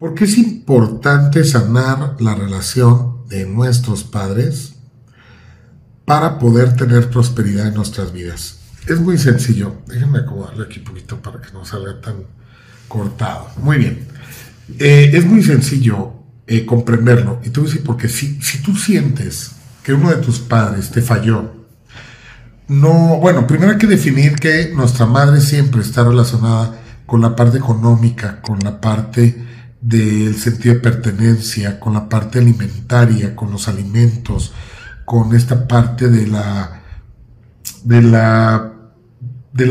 ¿Por qué es importante sanar la relación de nuestros padres para poder tener prosperidad en nuestras vidas? Es muy sencillo. Déjenme acomodarle aquí un poquito para que no salga tan cortado. Muy bien. Es muy sencillo comprenderlo. Y tú dices, porque si tú sientes que uno de tus padres te falló, no, bueno, primero hay que definir que nuestra madre siempre está relacionada con la parte económica, con la parte del sentido de pertenencia, con la parte alimentaria, con los alimentos, con esta parte de la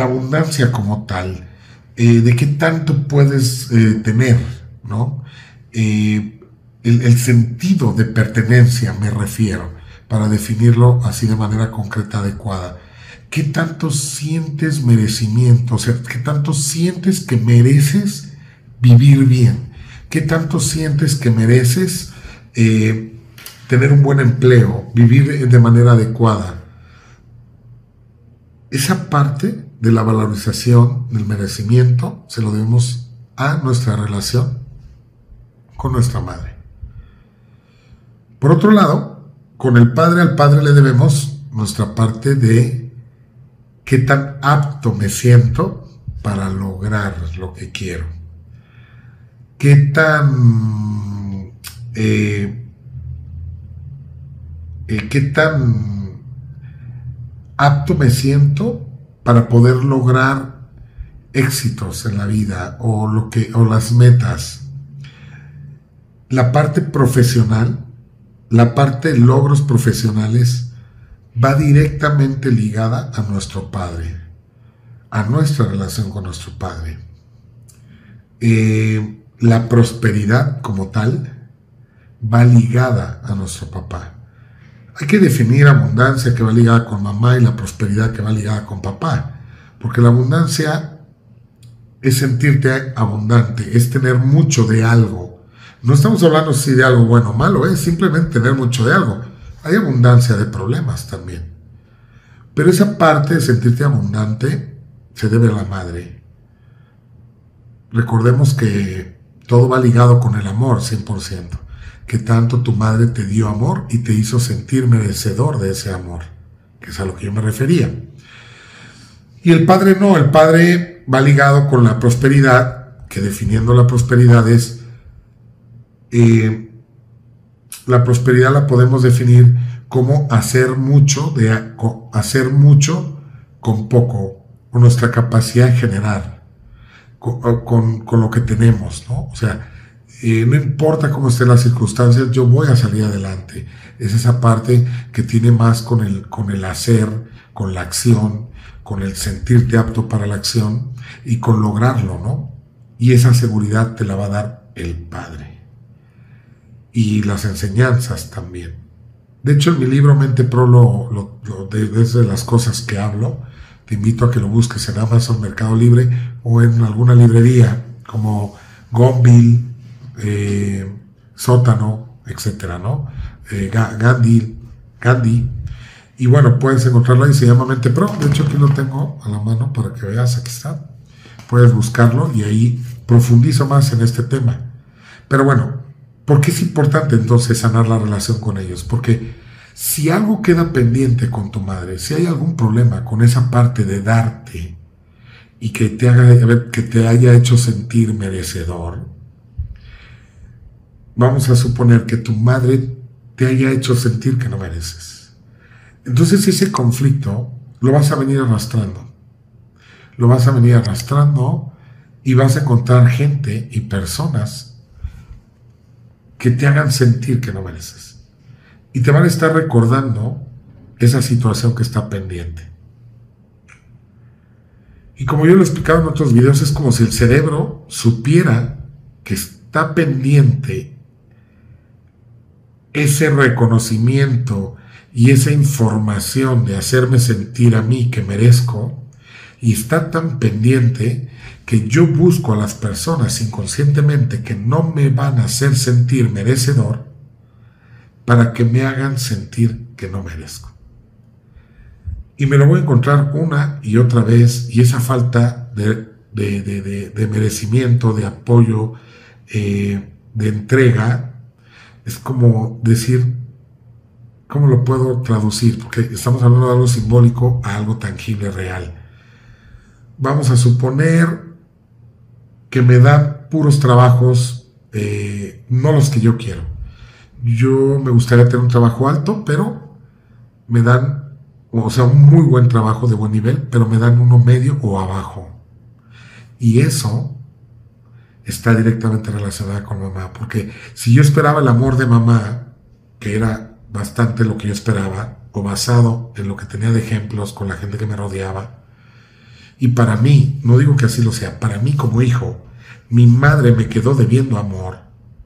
abundancia como tal, de qué tanto puedes tener, ¿no? El sentido de pertenencia, me refiero, para definirlo así de manera concreta, adecuada. ¿Qué tanto sientes merecimiento? O sea, ¿qué tanto sientes que mereces vivir bien? ¿Qué tanto sientes que mereces tener un buen empleo, vivir de manera adecuada? Esa parte de la valorización, del merecimiento, se lo debemos a nuestra relación con nuestra madre. Por otro lado, con el padre, al padre le debemos nuestra parte de qué tan apto me siento para lograr lo que quiero, qué tan qué tan apto me siento para poder lograr éxitos en la vida o las metas, la parte profesional. La parte de logros profesionales va directamente ligada a nuestro padre, a nuestra relación con nuestro padre. La prosperidad como tal va ligada a nuestro papá. Hay que definir abundancia que va ligada con mamá y la prosperidad que va ligada con papá, porque la abundancia es sentirte abundante, es tener mucho de algo. No estamos hablando si de algo bueno o malo, es simplemente tener mucho de algo. Hay abundancia de problemas también. Pero esa parte de sentirte abundante se debe a la madre. Recordemos que todo va ligado con el amor, 100%. Que tanto tu madre te dio amor y te hizo sentir merecedor de ese amor, que es a lo que yo me refería. Y el padre no, el padre va ligado con la prosperidad, que definiendo la prosperidad es... la prosperidad la podemos definir como hacer mucho con poco, con nuestra capacidad de generar, con lo que tenemos, ¿no? O sea, no importa cómo estén las circunstancias, yo voy a salir adelante. Es esa parte que tiene más con el hacer, con la acción, con el sentirte apto para la acción y con lograrlo, ¿no? Y esa seguridad te la va a dar el padre. Y las enseñanzas también. De hecho, en mi libro Mente Pro, desde las cosas que hablo, te invito a que lo busques en Amazon, Mercado Libre o en alguna librería como Gombil, Sótano, etcétera, ¿no? Gandhi. Y bueno, puedes encontrarlo ahí, se llama Mente Pro. De hecho, aquí lo tengo a la mano para que veas, aquí está. Puedes buscarlo y ahí profundizo más en este tema. Pero bueno, ¿por qué es importante entonces sanar la relación con ellos? Porque si algo queda pendiente con tu madre, si hay algún problema con esa parte de darte y que te haya hecho sentir merecedor, vamos a suponer que tu madre te haya hecho sentir que no mereces. Entonces ese conflicto lo vas a venir arrastrando. Lo vas a venir arrastrando y vas a encontrar gente y personas que te hagan sentir que no mereces. Y te van a estar recordando esa situación que está pendiente. Y como yo lo he explicado en otros videos, es como si el cerebro supiera que está pendiente ese reconocimiento y esa información de hacerme sentir a mí que merezco, y está tan pendiente que yo busco a las personas inconscientemente que no me van a hacer sentir merecedor para que me hagan sentir que no merezco. Y me lo voy a encontrar una y otra vez, y esa falta de merecimiento, de apoyo, de entrega, es como decir, ¿cómo lo puedo traducir? Porque estamos hablando de algo simbólico a algo tangible, real. Vamos a suponer que me dan puros trabajos, no los que yo quiero. Yo me gustaría tener un trabajo alto, pero me dan, o sea, un muy buen trabajo de buen nivel, pero me dan uno medio o abajo. Y eso está directamente relacionado con mamá, porque si yo esperaba el amor de mamá, que era bastante lo que yo esperaba, o basado en lo que tenía de ejemplos con la gente que me rodeaba, y para mí, no digo que así lo sea, para mí como hijo, mi madre me quedó debiendo amor,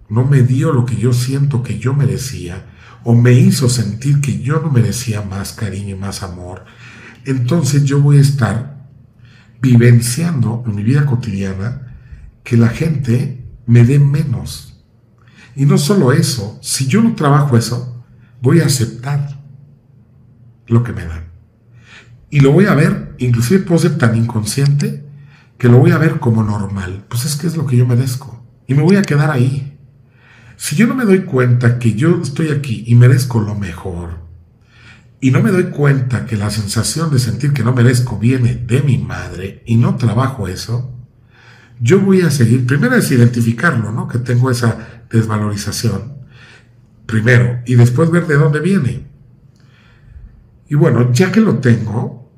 no me dio lo que yo siento que yo merecía, o me hizo sentir que yo no merecía más cariño y más amor, entonces yo voy a estar vivenciando en mi vida cotidiana que la gente me dé menos. Y no solo eso, si yo no trabajo eso, voy a aceptar lo que me dan. Y lo voy a ver, inclusive puedo ser tan inconsciente que lo voy a ver como normal. Pues es que es lo que yo merezco. Y me voy a quedar ahí. Si yo no me doy cuenta que yo estoy aquí y merezco lo mejor, y no me doy cuenta que la sensación de sentir que no merezco viene de mi madre, y no trabajo eso, yo voy a seguir, primero es identificarlo, ¿no? Que tengo esa desvalorización, primero, y después ver de dónde viene. Y bueno, ya que lo tengo,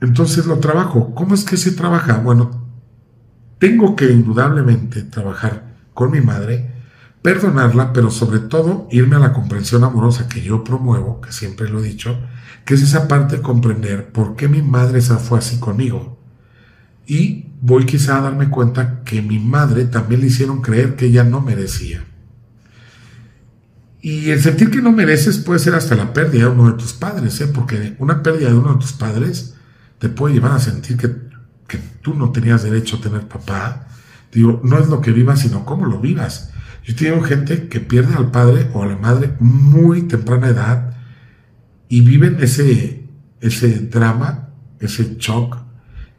entonces lo trabajo. ¿Cómo es que se trabaja? Bueno, tengo que indudablemente trabajar con mi madre, perdonarla, pero sobre todo irme a la comprensión amorosa que yo promuevo, que siempre lo he dicho, que es esa parte de comprender por qué mi madre fue así conmigo. Y voy quizá a darme cuenta que mi madre también le hicieron creer que ella no merecía. Y el sentir que no mereces puede ser hasta la pérdida de uno de tus padres, porque una pérdida de uno de tus padres te puede llevar a sentir que tú no tenías derecho a tener papá. Digo, no es lo que vivas, sino cómo lo vivas. Yo tengo gente que pierde al padre o a la madre muy temprana edad y viven ese drama, ese shock,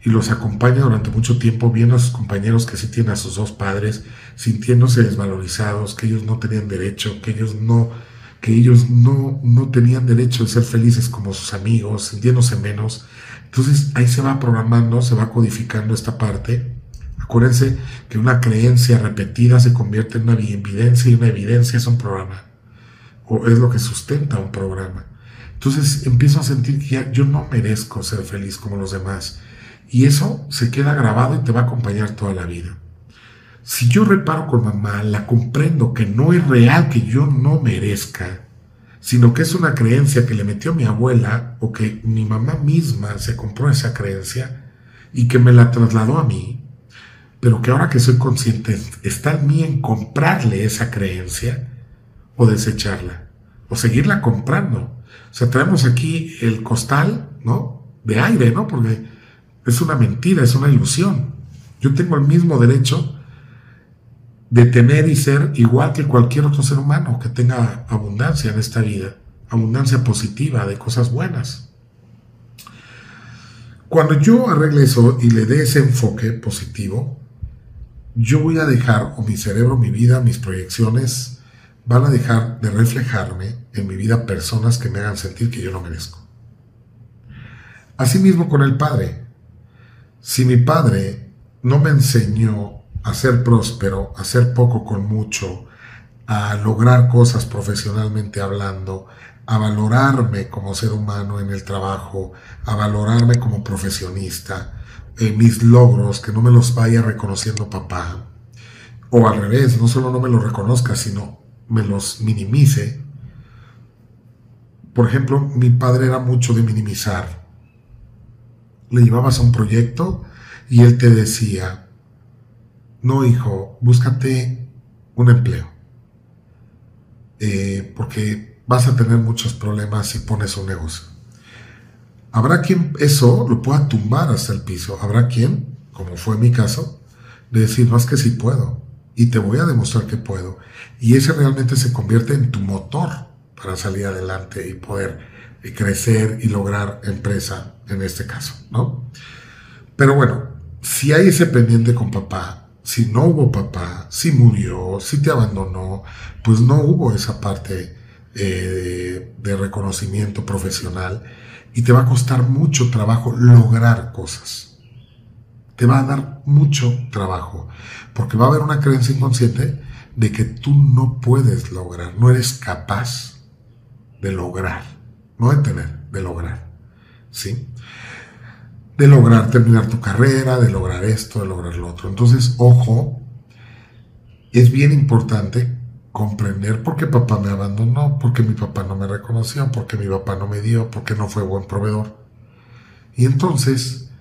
y los acompaña durante mucho tiempo viendo a sus compañeros que sí tienen a sus dos padres, sintiéndose desvalorizados, que ellos no tenían derecho, que ellos no tenían derecho de ser felices como sus amigos, sintiéndose menos. Entonces ahí se va programando, se va codificando esta parte. Acuérdense que una creencia repetida se convierte en una evidencia, y una evidencia es un programa, o es lo que sustenta un programa. Entonces empiezo a sentir que ya yo no merezco ser feliz como los demás, y eso se queda grabado y te va a acompañar toda la vida. Si yo reparo con mamá, la comprendo que no es real que yo no merezca, sino que es una creencia que le metió mi abuela, o que mi mamá misma se compró esa creencia y que me la trasladó a mí, pero que ahora que soy consciente está en mí en comprarle esa creencia o desecharla, o seguirla comprando. O sea, traemos aquí el costal, ¿no?, de aire, ¿no?, porque es una mentira, es una ilusión. Yo tengo el mismo derecho de tener y ser igual que cualquier otro ser humano que tenga abundancia en esta vida, abundancia positiva de cosas buenas. Cuando yo arregle eso y le dé ese enfoque positivo, yo voy a dejar, o mi cerebro, mi vida, mis proyecciones, van a dejar de reflejarme en mi vida personas que me hagan sentir que yo no merezco. Asimismo con el padre. Si mi padre no me enseñó a ser próspero, a ser poco con mucho, a lograr cosas profesionalmente hablando, a valorarme como ser humano en el trabajo, a valorarme como profesionista, mis logros, que no me los vaya reconociendo papá, o al revés, no solo no me los reconozca, sino me los minimice. Por ejemplo, mi padre era mucho de minimizar. Le llevabas a un proyecto y él te decía, no, hijo, búscate un empleo, porque vas a tener muchos problemas si pones un negocio. Habrá quien eso lo pueda tumbar hasta el piso. Habrá quien, como fue mi caso, de decir, no, es que sí puedo, y te voy a demostrar que puedo. Y ese realmente se convierte en tu motor para salir adelante y poder crecer y lograr empresa, en este caso, ¿no? Pero bueno, si hay ese pendiente con papá, si no hubo papá, si murió, si te abandonó, pues no hubo esa parte de reconocimiento profesional y te va a costar mucho trabajo lograr cosas. Te va a dar mucho trabajo porque va a haber una creencia inconsciente de que tú no puedes lograr, no eres capaz de lograr, no de tener, de lograr, ¿sí? De lograr terminar tu carrera, de lograr esto, de lograr lo otro. Entonces, ojo, es bien importante comprender por qué papá me abandonó, por qué mi papá no me reconoció, por qué mi papá no me dio, por qué no fue buen proveedor. Y entonces,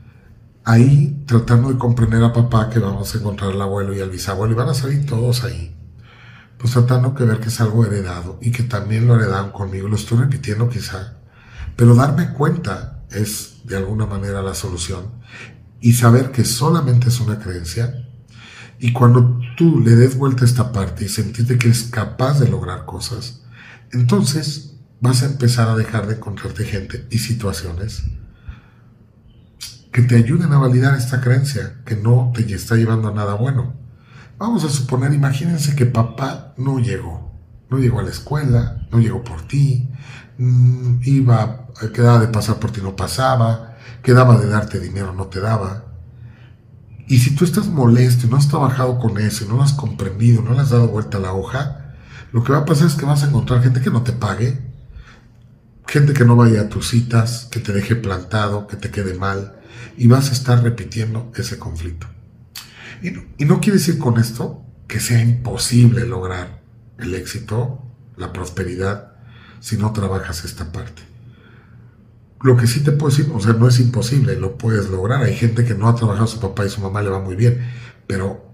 ahí, tratando de comprender a papá, que vamos a encontrar al abuelo y al bisabuelo, y van a salir todos ahí, pues tratando de ver que es algo heredado, y que también lo heredaron conmigo, lo estoy repitiendo quizá, pero darme cuenta es de alguna manera la solución y saber que solamente es una creencia. Y cuando tú le des vuelta a esta parte y sentirte que eres capaz de lograr cosas, entonces vas a empezar a dejar de encontrarte gente y situaciones que te ayuden a validar esta creencia que no te está llevando a nada bueno. Vamos a suponer, imagínense que papá no llegó a la escuela, no llegó por ti, quedaba de pasar por ti, no pasaba, quedaba de darte dinero, no te daba. Y si tú estás molesto y no has trabajado con eso, y no lo has comprendido, no le has dado vuelta a la hoja, lo que va a pasar es que vas a encontrar gente que no te pague, gente que no vaya a tus citas, que te deje plantado, que te quede mal, y vas a estar repitiendo ese conflicto. Y no quiere decir con esto que sea imposible lograr el éxito, la prosperidad, si no trabajas esta parte. Lo que sí te puedo decir, o sea, no es imposible, lo puedes lograr. Hay gente que no ha trabajado, su papá y su mamá le va muy bien, pero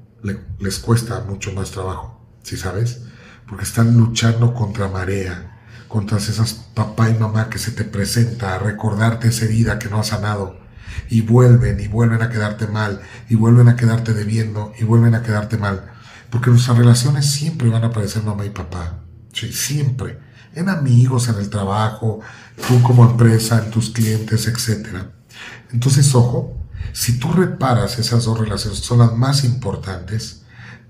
les cuesta mucho más trabajo, ¿sí sabes? Porque están luchando contra marea, contra esas papá y mamá que se te presenta a recordarte esa herida que no has sanado, y vuelven a quedarte mal, y vuelven a quedarte debiendo, y vuelven a quedarte mal. Porque nuestras relaciones siempre van a aparecer mamá y papá, sí, siempre. En amigos, en el trabajo, tú como empresa, en tus clientes, etc. Entonces, ojo, si tú reparas esas dos relaciones, son las más importantes,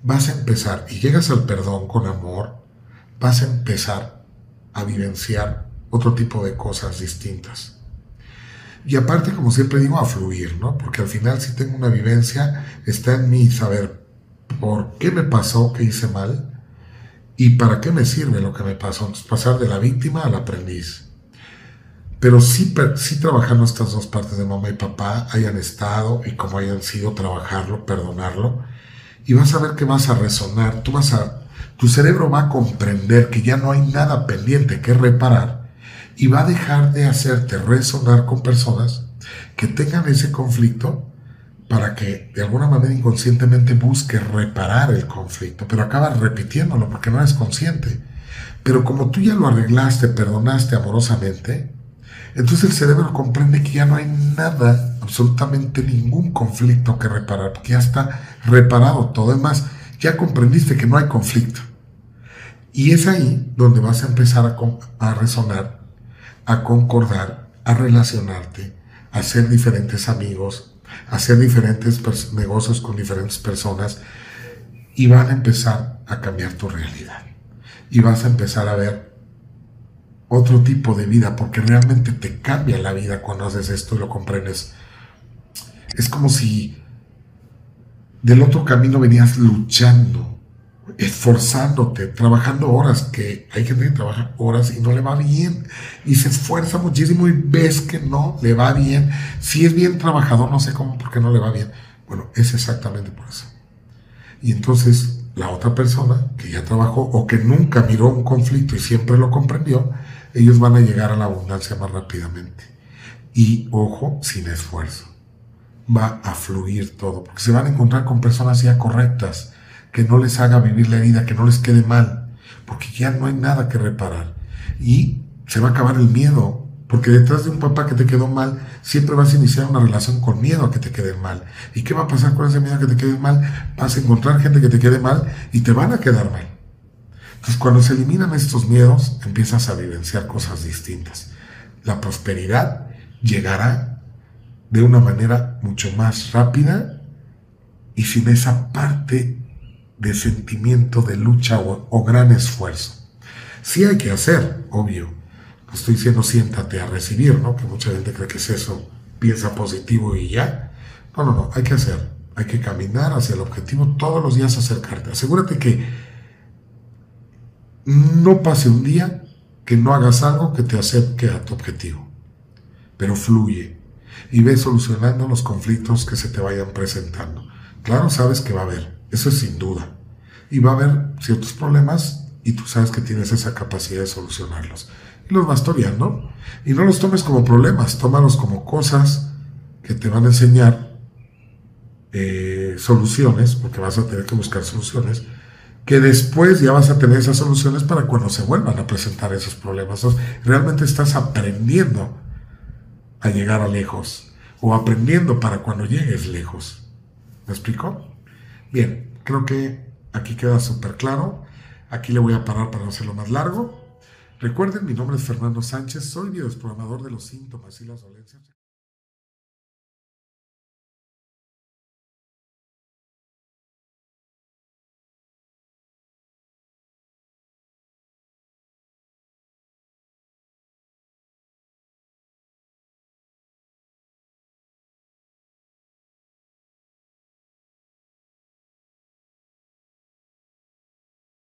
vas a empezar, y llegas al perdón con amor, vas a empezar a vivenciar otro tipo de cosas distintas. Y aparte, como siempre digo, a fluir, ¿no? Porque al final, si tengo una vivencia, está en mí saber por qué me pasó, qué hice mal, ¿y para qué me sirve lo que me pasó? Pasar de la víctima al aprendiz. Pero sí trabajando estas dos partes de mamá y papá, hayan estado y como hayan sido, trabajarlo, perdonarlo. Y vas a ver que vas a resonar, tu cerebro va a comprender que ya no hay nada pendiente que reparar y va a dejar de hacerte resonar con personas que tengan ese conflicto para que de alguna manera inconscientemente busques reparar el conflicto, pero acabas repitiéndolo porque no eres consciente. Pero como tú ya lo arreglaste, perdonaste amorosamente, entonces el cerebro comprende que ya no hay nada, absolutamente ningún conflicto que reparar, porque ya está reparado todo. Además, ya comprendiste que no hay conflicto. Y es ahí donde vas a empezar a resonar, a concordar, a relacionarte, a ser diferentes amigos, hacer diferentes negocios con diferentes personas, y van a empezar a cambiar tu realidad y vas a empezar a ver otro tipo de vida, porque realmente te cambia la vida cuando haces esto y lo comprendes. Es como si del otro camino venías luchando, esforzándote, trabajando horas, que hay gente que trabaja horas y no le va bien y se esfuerza muchísimo y ves que no le va bien. Si es bien trabajador, no sé cómo, porque no le va bien. Bueno, es exactamente por eso. Y entonces la otra persona que ya trabajó o que nunca miró un conflicto y siempre lo comprendió, ellos van a llegar a la abundancia más rápidamente. Y ojo, sin esfuerzo. Va a fluir todo, porque se van a encontrar con personas ya correctas, que no les haga vivir la herida, que no les quede mal, porque ya no hay nada que reparar. Y se va a acabar el miedo, porque detrás de un papá que te quedó mal, siempre vas a iniciar una relación con miedo a que te quede mal. ¿Y qué va a pasar con ese miedo a que te quede mal? Vas a encontrar gente que te quede mal y te van a quedar mal. Entonces, cuando se eliminan estos miedos, empiezas a vivenciar cosas distintas. La prosperidad llegará de una manera mucho más rápida y sin esa parte de sentimiento de lucha o gran esfuerzo. Sí hay que hacer, obvio. No estoy diciendo siéntate a recibir, ¿no? Que mucha gente cree que es eso, piensa positivo y ya. No, no, no, hay que hacer. Hay que caminar hacia el objetivo todos los días, acercarte. Asegúrate que no pase un día que no hagas algo que te acerque a tu objetivo. Pero fluye y ve solucionando los conflictos que se te vayan presentando. Claro, sabes que va a haber, eso es sin duda. Y va a haber ciertos problemas y tú sabes que tienes esa capacidad de solucionarlos. Y los vas toreando. Y no los tomes como problemas, tómalos como cosas que te van a enseñar soluciones, porque vas a tener que buscar soluciones, que después ya vas a tener esas soluciones para cuando se vuelvan a presentar esos problemas. Entonces, realmente estás aprendiendo a llegar a lejos, o aprendiendo para cuando llegues lejos. ¿Me explico? Bien, creo que aquí queda súper claro. Aquí le voy a parar para no hacerlo más largo. Recuerden, mi nombre es Fernando Sánchez, soy biodesprogramador de los síntomas y las dolencias.